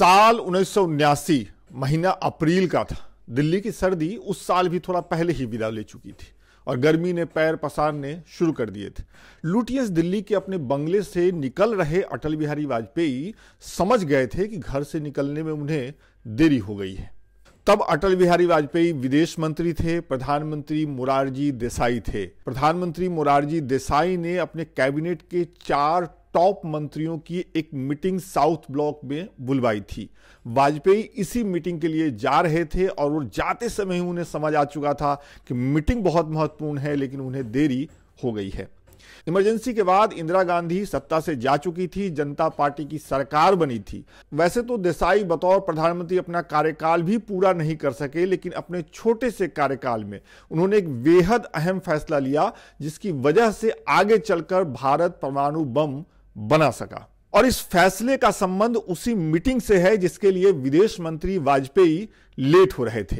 साल 1979 महीना अप्रैल का था। दिल्ली की सर्दी उस साल भी थोड़ा पहले ही विदा ले चुकी थी और गर्मी ने पैर पसारने शुरू कर दिए थे। लुटियंस दिल्ली के अपने बंगले से निकल रहे अटल बिहारी वाजपेयी समझ गए थे कि घर से निकलने में उन्हें देरी हो गई है। तब अटल बिहारी वाजपेयी विदेश मंत्री थे, प्रधानमंत्री मोरारजी देसाई थे। प्रधानमंत्री मोरारजी देसाई ने अपने कैबिनेट के 4 टॉप मंत्रियों की एक मीटिंग साउथ ब्लॉक में बुलवाई थी। वाजपेयी इसी मीटिंग के लिए जा रहे थे और वो जाते समय उन्हें समझ आ चुका था कि मीटिंग बहुत महत्वपूर्ण है, लेकिन उन्हें देरी हो गई है। इमरजेंसी के बाद इंदिरा गांधी सत्ता से जा चुकी थी, जनता पार्टी की सरकार बनी थी। वैसे तो देसाई बतौर प्रधानमंत्री अपना कार्यकाल भी पूरा नहीं कर सके, लेकिन अपने छोटे से कार्यकाल में उन्होंने एक बेहद अहम फैसला लिया जिसकी वजह से आगे चलकर भारत परमाणु बम बना सका। और इस फैसले का संबंध उसी मीटिंग से है जिसके लिए विदेश मंत्री वाजपेयी लेट हो रहे थे।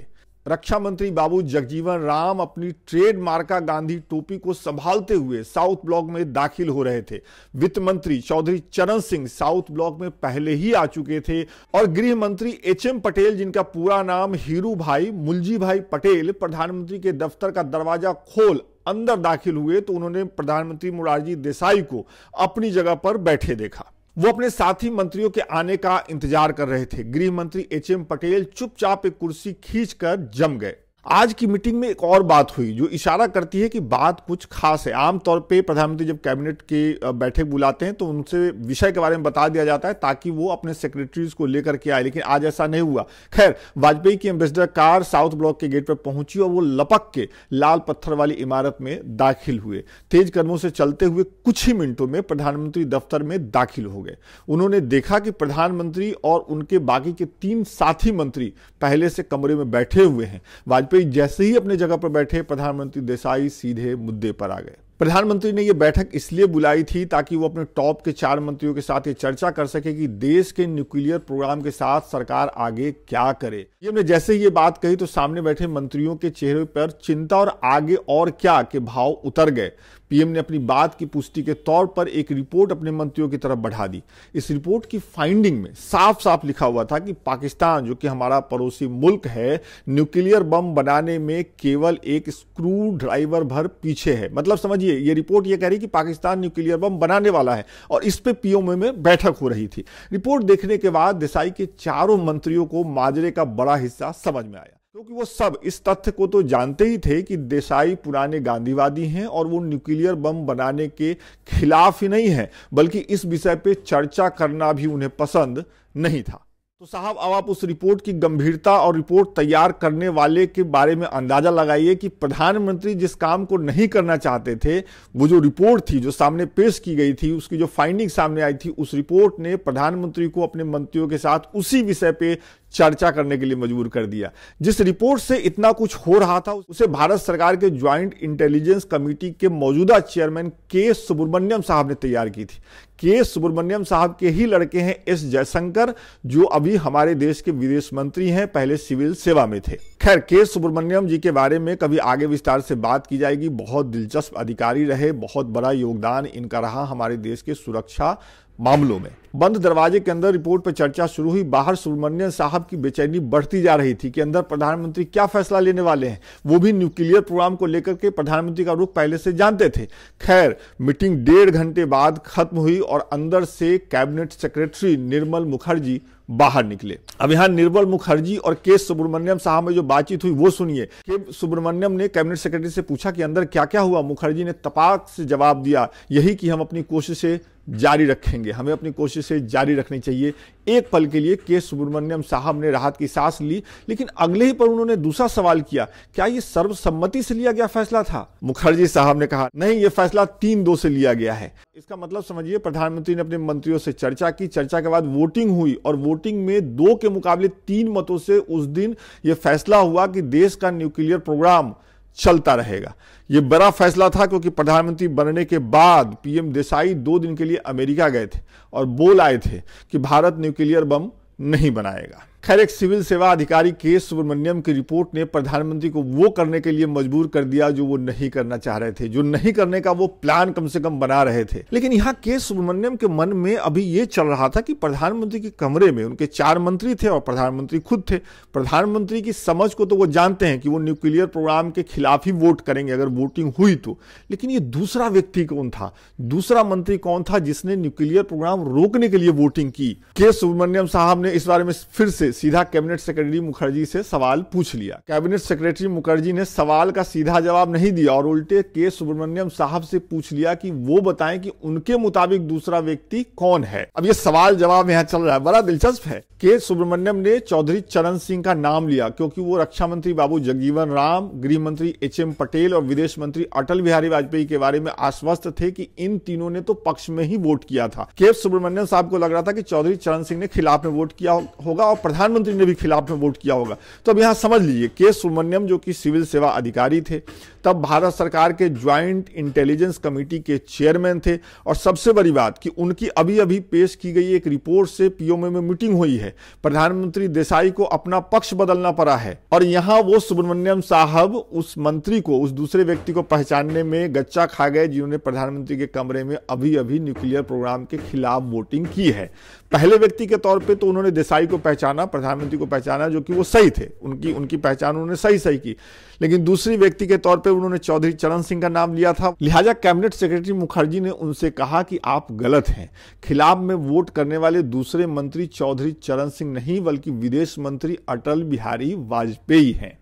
रक्षा मंत्री बाबू जगजीवन राम अपनी ट्रेडमार्क गांधी टोपी को संभालते हुए साउथ ब्लॉक में दाखिल हो रहे थे। वित्त मंत्री चौधरी चरण सिंह साउथ ब्लॉक में पहले ही आ चुके थे और गृह मंत्री एचएम पटेल, जिनका पूरा नाम हीरूभाई मुलजी भाई पटेल, प्रधानमंत्री के दफ्तर का दरवाजा खोल अंदर दाखिल हुए तो उन्होंने प्रधानमंत्री मोरारजी देसाई को अपनी जगह पर बैठे देखा। वो अपने साथी मंत्रियों के आने का इंतजार कर रहे थे। गृह मंत्री एचएम पटेल चुपचाप एक कुर्सी खींचकर जम गए। आज की मीटिंग में एक और बात हुई जो इशारा करती है कि बात कुछ खास है। आमतौर पे प्रधानमंत्री जब कैबिनेट के बैठक बुलाते हैं तो उनसे विषय के बारे में बता दिया जाता है ताकि वो अपने सेक्रेटरीज को लेकर के आए, लेकिन आज ऐसा नहीं हुआ। खैर, वाजपेयी की एम्बेसडर कार साउथ ब्लॉक के गेट पर पहुंची और वो लपक के लाल पत्थर वाली इमारत में दाखिल हुए। तेज कदमों से चलते हुए कुछ ही मिनटों में प्रधानमंत्री दफ्तर में दाखिल हो गए। उन्होंने देखा कि प्रधानमंत्री और उनके बाकी के 3 साथी मंत्री पहले से कमरे में बैठे हुए हैं। वाजपेयी जैसे ही अपने जगह पर बैठे, प्रधानमंत्री देसाई सीधे मुद्दे पर आ गए। प्रधानमंत्री ने यह बैठक इसलिए बुलाई थी ताकि वो अपने टॉप के 4 मंत्रियों के साथ ये चर्चा कर सके कि देश के न्यूक्लियर प्रोग्राम के साथ सरकार आगे क्या करे। हमने जैसे ही ये बात कही तो सामने बैठे मंत्रियों के चेहरे पर चिंता और आगे और क्या के भाव उतर गए। पीएम ने अपनी बात की पुष्टि के तौर पर एक रिपोर्ट अपने मंत्रियों की तरफ बढ़ा दी। इस रिपोर्ट की फाइंडिंग में साफ साफ लिखा हुआ था कि पाकिस्तान, जो कि हमारा पड़ोसी मुल्क है, न्यूक्लियर बम बनाने में केवल एक स्क्रू ड्राइवर भर पीछे है। मतलब समझिए, ये रिपोर्ट ये कह रही कि पाकिस्तान न्यूक्लियर बम बनाने वाला है और इस पर पीओएम में बैठक हो रही थी। रिपोर्ट देखने के बाद देसाई के 4 मंत्रियों को माजरे का बड़ा हिस्सा समझ में आया, क्योंकि वो सब इस तथ्य को तो जानते ही थे कि देसाई पुराने गांधीवादी हैं और वो न्यूक्लियर बम बनाने के खिलाफ ही नहीं हैं, बल्कि इस विषय पे चर्चा करना भी उन्हें पसंद नहीं था। तो साहब, अब आप उस रिपोर्ट की गंभीरता और रिपोर्ट तैयार करने वाले के बारे में अंदाजा लगाइए कि प्रधानमंत्री जिस काम को नहीं करना चाहते थे, वो जो रिपोर्ट थी जो सामने पेश की गई थी, उसकी जो फाइंडिंग सामने आई थी, उस रिपोर्ट ने प्रधानमंत्री को अपने मंत्रियों के साथ उसी विषय पे चर्चा करने के लिए मजबूर कर दिया। जिस रिपोर्ट से इतना कुछ हो रहा था, उसे भारत सरकार के ज्वाइंट इंटेलिजेंस कमेटी के मौजूदा चेयरमैन के. सुब्रमण्यम साहब ने तैयार की थी। के. सुब्रमण्यम साहब के ही लड़के हैं एस. जयशंकर, जो अभी हमारे देश के विदेश मंत्री हैं, पहले सिविल सेवा में थे। खैर, के. सुब्रमण्यम जी के बारे में कभी आगे विस्तार से बात की जाएगी। बहुत दिलचस्प अधिकारी रहे, बहुत बड़ा योगदान इनका रहा हमारे देश के सुरक्षा मामलों में। बंद दरवाजे के अंदर रिपोर्ट पर चर्चा शुरू हुई। बाहर सुब्रमण्यम साहब की बेचैनी बढ़ती जा रही थी कि अंदर प्रधानमंत्री क्या फैसला लेने वाले हैं। वो भी न्यूक्लियर प्रोग्राम को लेकर के प्रधानमंत्री का रुख पहले से जानते थे। खैर, मीटिंग 1.5 घंटे बाद खत्म हुई और अंदर से कैबिनेट सेक्रेटरी निर्मल मुखर्जी बाहर निकले। अब यहाँ निर्मल मुखर्जी और के. सुब्रमण्यम साहब में जो बातचीत हुई वो सुनिए। के. सुब्रमण्यम ने कैबिनेट सेक्रेटरी से पूछा कि अंदर क्या क्या हुआ। मुखर्जी ने तपाक से जवाब दिया, यही कि हम अपनी कोशिशें जारी रखेंगे, हमें अपनी कोशिशें जारी रखनी चाहिए। एक पल के लिए के. सुब्रमण्यम साहब ने राहत की सांस ली, लेकिन अगले ही पर उन्होंने दूसरा सवाल किया, क्या ये सर्वसम्मति से लिया गया फैसला था? मुखर्जी साहब ने कहा, नहीं, ये फैसला 3-2 से लिया गया है। इसका मतलब समझिए, प्रधानमंत्री ने अपने मंत्रियों से चर्चा की, चर्चा के बाद वोटिंग हुई और वोटिंग में 2 के मुकाबले 3 मतों से उस दिन यह फैसला हुआ कि देश का न्यूक्लियर प्रोग्राम चलता रहेगा। यह बड़ा फैसला था क्योंकि प्रधानमंत्री बनने के बाद पीएम देसाई 2 दिन के लिए अमेरिका गए थे और बोल आए थे कि भारत न्यूक्लियर बम नहीं बनाएगा। खैर एक सिविल सेवा अधिकारी के सुब्रमण्यम की रिपोर्ट ने प्रधानमंत्री को वो करने के लिए मजबूर कर दिया जो वो नहीं करना चाह रहे थे, जो नहीं करने का वो प्लान कम से कम बना रहे थे। लेकिन यहाँ के सुब्रमण्यम के मन में अभी ये चल रहा था कि प्रधानमंत्री के कमरे में उनके 4 मंत्री थे और प्रधानमंत्री खुद थे। प्रधानमंत्री की समझ को तो वो जानते हैं कि वो न्यूक्लियर प्रोग्राम के खिलाफ ही वोट करेंगे अगर वोटिंग हुई तो। लेकिन ये दूसरा व्यक्ति कौन था, दूसरा मंत्री कौन था जिसने न्यूक्लियर प्रोग्राम रोकने के लिए वोटिंग की? के सुब्रमण्यम साहब ने इस बारे में फिर से सीधा कैबिनेट सेक्रेटरी मुखर्जी से सवाल पूछ लिया। कैबिनेट सेक्रेटरी मुखर्जी ने सवाल का सीधा जवाब नहीं दिया और उल्टे के सुब्रमण्यम साहब से पूछ लिया कि वो बताएं कि उनके मुताबिक दूसरा व्यक्ति कौन है। अब ये सवाल जवाब यहाँ चल रहा है, बड़ा दिलचस्प है। के सुब्रमण्यम ने चौधरी चरण सिंह का नाम लिया क्योंकि वो रक्षा मंत्री बाबू जगजीवन राम, गृह मंत्री H.M. पटेल और विदेश मंत्री अटल बिहारी वाजपेयी के बारे में आश्वस्त थे कि इन तीनों ने तो पक्ष में ही वोट किया था। के सुब्रमण्यम साहब को लग रहा था कि चौधरी चरण सिंह ने खिलाफ में वोट किया होगा और प्रधानमंत्री ने भी खिलाफ में वोट किया होगा। तो अब यहाँ समझ लीजिए, के सुब्रमण्यम जो कि सिविल सेवा अधिकारी थे, तब भारत सरकार के ज्वाइंट इंटेलिजेंस कमेटी के चेयरमैन थे और सबसे बड़ी बात कि उनकी अभी अभी पेश की गई एक रिपोर्ट से पीओमे में मीटिंग हुई है। प्रधानमंत्री देसाई को अपना पक्ष बदलना पड़ा है और यहाँ वो सुब्रमण्यम साहब उस मंत्री को, उस दूसरे व्यक्ति को पहचानने में गच्चा खा गए जिन्होंने प्रधानमंत्री के कमरे में अभी अभी न्यूक्लियर प्रोग्राम के खिलाफ वोटिंग की है। पहले व्यक्ति के तौर पे तो उन्होंने देसाई को पहचाना, प्रधानमंत्री को पहचाना, जो कि वो सही थे, उनकी पहचान उन्होंने सही की। लेकिन दूसरे व्यक्ति के तौर पे उन्होंने चौधरी चरण सिंह का नाम लिया था। लिहाजा कैबिनेट सेक्रेटरी मुखर्जी ने उनसे कहा कि आप गलत हैं, खिलाफ में वोट करने वाले दूसरे मंत्री चौधरी चरण सिंह नहीं बल्कि विदेश मंत्री अटल बिहारी वाजपेयी हैं।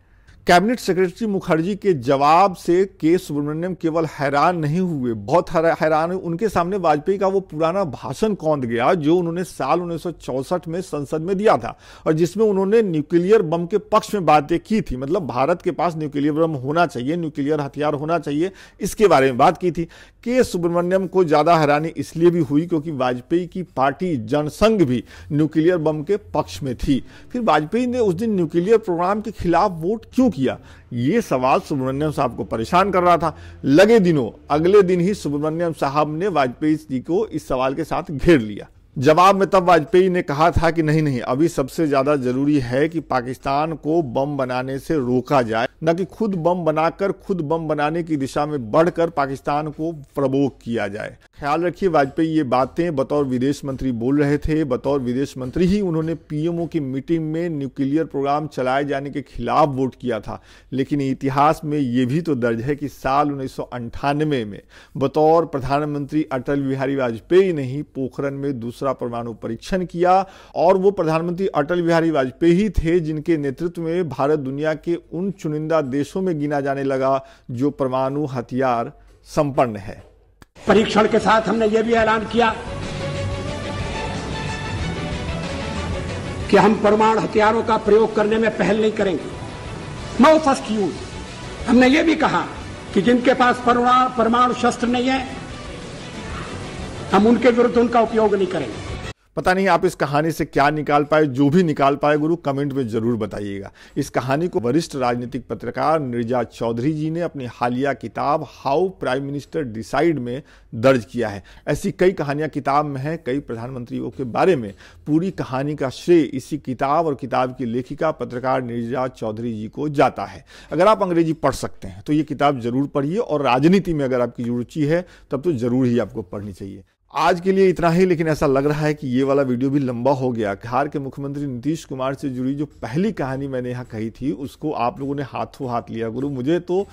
कैबिनेट सेक्रेटरी मुखर्जी के जवाब से के सुब्रमण्यम केवल हैरान नहीं हुए, बहुत हैरान हुए। उनके सामने वाजपेयी का वो पुराना भाषण कौंध गया जो उन्होंने साल 1964 में संसद में दिया था और जिसमें उन्होंने न्यूक्लियर बम के पक्ष में बातें की थी। मतलब भारत के पास न्यूक्लियर बम होना चाहिए, न्यूक्लियर हथियार होना चाहिए, इसके बारे में बात की थी। के सुब्रमण्यम को ज़्यादा हैरानी इसलिए भी हुई क्योंकि वाजपेयी की पार्टी जनसंघ भी न्यूक्लियर बम के पक्ष में थी। फिर वाजपेयी ने उस दिन न्यूक्लियर प्रोग्राम के खिलाफ वोट क्यों किया? ये सवाल सुब्रमण्यम साहब को परेशान कर रहा था। लगे दिनों, अगले दिन ही सुब्रमण्यम साहब ने वाजपेयी जी को इस सवाल के साथ घेर लिया। जवाब में तब वाजपेयी ने कहा था कि नहीं, अभी सबसे ज्यादा जरूरी है कि पाकिस्तान को बम बनाने से रोका जाए, न कि खुद बम बनाकर खुद बम बनाने की दिशा में बढ़कर पाकिस्तान को प्रवोक किया जाए। ख्याल रखिए, वाजपेयी ये बातें बतौर विदेश मंत्री बोल रहे थे। बतौर विदेश मंत्री ही उन्होंने पीएमओ की मीटिंग में न्यूक्लियर प्रोग्राम चलाए जाने के खिलाफ वोट किया था। लेकिन इतिहास में ये भी तो दर्ज है कि साल 1998 में बतौर प्रधानमंत्री अटल बिहारी वाजपेयी ने ही पोखरण में दूसरा परमाणु परीक्षण किया और वो प्रधानमंत्री अटल बिहारी वाजपेयी थे जिनके नेतृत्व में भारत दुनिया के उन चुनिंदा देशों में गिना जाने लगा जो परमाणु हथियार संपन्न है। परीक्षण के साथ हमने ये भी ऐलान किया कि हम परमाणु हथियारों का प्रयोग करने में पहल नहीं करेंगे, नो फर्स्ट यूज। हमने ये भी कहा कि जिनके पास परमाणु शस्त्र नहीं है, हम उनके विरुद्ध उनका उपयोग नहीं करेंगे। पता नहीं आप इस कहानी से क्या निकाल पाए, जो भी निकाल पाए गुरु कमेंट में जरूर बताइएगा। इस कहानी को वरिष्ठ राजनीतिक पत्रकार नीरजा चौधरी जी ने अपनी हालिया किताब हाउ प्राइम मिनिस्टर डिसाइड में दर्ज किया है। ऐसी कई कहानियां किताब में हैं, कई प्रधानमंत्रियों के बारे में। पूरी कहानी का श्रेय इसी किताब और किताब की लेखिका पत्रकार नीरजा चौधरी जी को जाता है। अगर आप अंग्रेजी पढ़ सकते हैं तो ये किताब जरूर पढ़िए और राजनीति में अगर आपकी रुचि है तब तो जरूर ही आपको पढ़नी चाहिए। आज के लिए इतना ही, लेकिन ऐसा लग रहा है कि ये वाला वीडियो भी लंबा हो गया। बिहार के मुख्यमंत्री नीतीश कुमार से जुड़ी जो पहली कहानी मैंने यहाँ कही थी उसको आप लोगों ने हाथों हाथ लिया गुरु, मुझे तो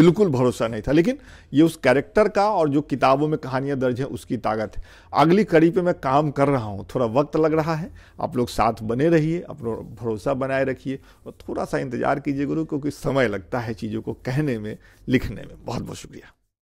बिल्कुल भरोसा नहीं था। लेकिन ये उस कैरेक्टर का और जो किताबों में कहानियाँ दर्ज हैं उसकी ताकत है। अगली कड़ी पे मैं काम कर रहा हूँ, थोड़ा वक्त लग रहा है। आप लोग साथ बने रहिए, अपना भरोसा बनाए रखिए और थोड़ा सा इंतज़ार कीजिए गुरु, क्योंकि समय लगता है चीज़ों को कहने में, लिखने में। बहुत बहुत शुक्रिया।